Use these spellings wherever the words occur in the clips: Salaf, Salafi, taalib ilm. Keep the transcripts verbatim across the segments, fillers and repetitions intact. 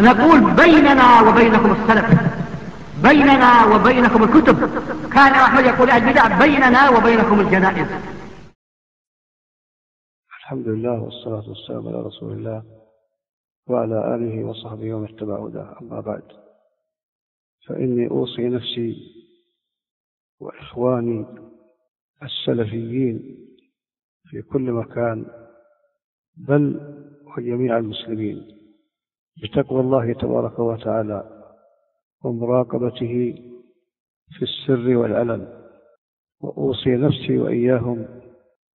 أنا أقول بيننا وبينكم السلف، بيننا وبينكم الكتب. كان أحمد يقول البدع بيننا وبينكم الجنائز. الحمد لله والصلاة والسلام على رسول الله وعلى آله وصحبه ومن اتبع هداه، أما بعد، فإني أوصي نفسي وإخواني السلفيين في كل مكان بل وجميع المسلمين بتقوى الله تبارك وتعالى ومراقبته في السر والعلن، وأوصي نفسي وإياهم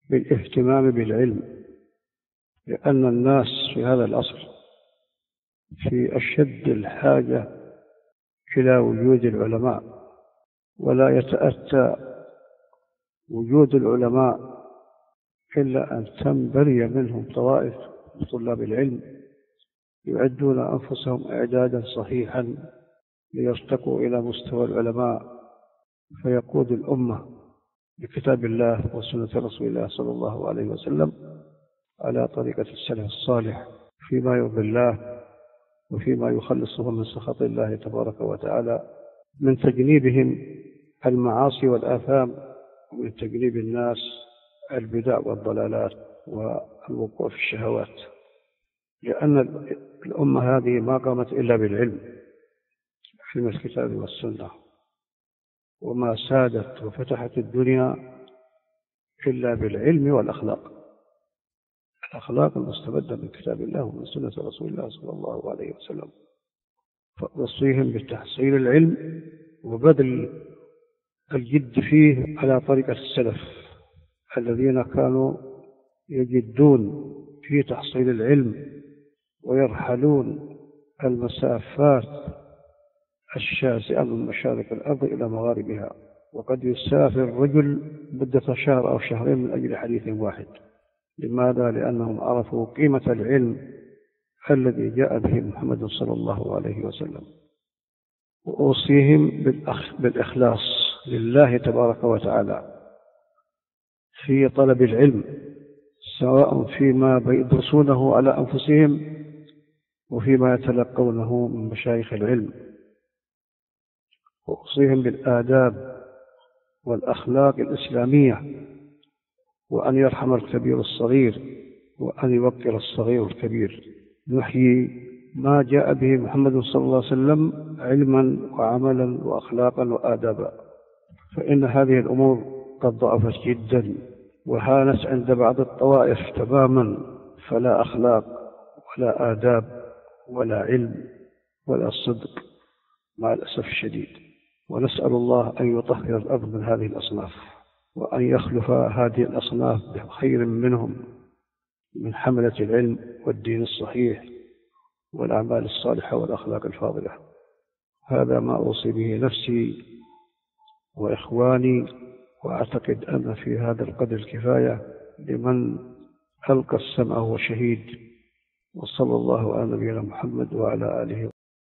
بالاهتمام بالعلم، لأن الناس في هذا العصر في أشد الحاجة إلى وجود العلماء، ولا يتأتى وجود العلماء إلا أن تنبري منهم طوائف طلاب العلم يعدون أنفسهم إعدادا صحيحا ليرتقوا إلى مستوى العلماء، فيقود الأمة بكتاب الله وسنة رسول الله صلى الله عليه وسلم على طريقة السلف الصالح فيما يرضي الله وفيما يخلصهم من سخط الله تبارك وتعالى، من تجنيبهم المعاصي والآثام، ومن تجنيب الناس البدع والضلالات والوقوع في الشهوات، لأن الأمة هذه ما قامت إلا بالعلم، علم الكتاب والسنة، وما سادت وفتحت الدنيا إلا بالعلم والأخلاق، الأخلاق المستمدة من كتاب الله ومن سنة رسول الله صلى الله عليه وسلم. فأوصيهم بتحصيل العلم وبذل الجد فيه على طريقة السلف الذين كانوا يجدون في تحصيل العلم ويرحلون المسافات الشاسعة من مشارق الأرض إلى مغاربها، وقد يسافر الرجل مدة شهر أو شهرين من أجل حديث واحد. لماذا؟ لأنهم عرفوا قيمة العلم الذي جاء به محمد صلى الله عليه وسلم. وأوصيهم بالإخلاص لله تبارك وتعالى في طلب العلم، سواء فيما يدرسونه على أنفسهم وفيما يتلقونه من مشايخ العلم. وأوصيهم بالآداب والأخلاق الإسلامية، وأن يرحم الكبير الصغير، وأن يوقر الصغير الكبير. نحيي ما جاء به محمد صلى الله عليه وسلم علما وعملا وأخلاقا وآدابا، فإن هذه الأمور قد ضعفت جدا وهانت عند بعض الطوائف تماما، فلا أخلاق ولا آداب ولا علم ولا صدق مع الأسف الشديد. ونسأل الله أن يطهر الأرض من هذه الأصناف، وأن يخلف هذه الأصناف بخير منهم، من حملة العلم والدين الصحيح والأعمال الصالحة والأخلاق الفاضلة. هذا ما أوصي به نفسي وإخواني، وأعتقد أن في هذا القدر الكفاية لمن ألقى السمع وهو شهيد. وصلى الله على نبينا محمد وعلى آله.